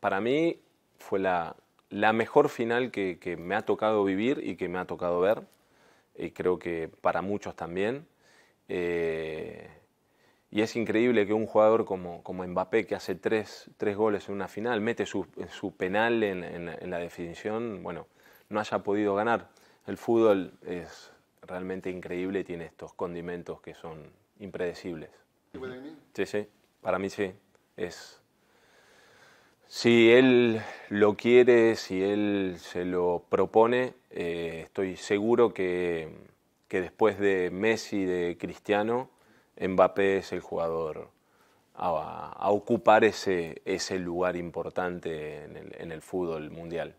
Para mí fue la mejor final que me ha tocado vivir y que me ha tocado ver. Y creo que para muchos también. Y es increíble que un jugador como Mbappé, que hace tres goles en una final, mete su penal en la definición, bueno, no haya podido ganar. El fútbol es realmente increíble y tiene estos condimentos que son impredecibles. Sí, sí, para mí sí. Si él lo quiere, si él se lo propone, estoy seguro que después de Messi y de Cristiano, Mbappé es el jugador a ocupar ese lugar importante en el fútbol mundial.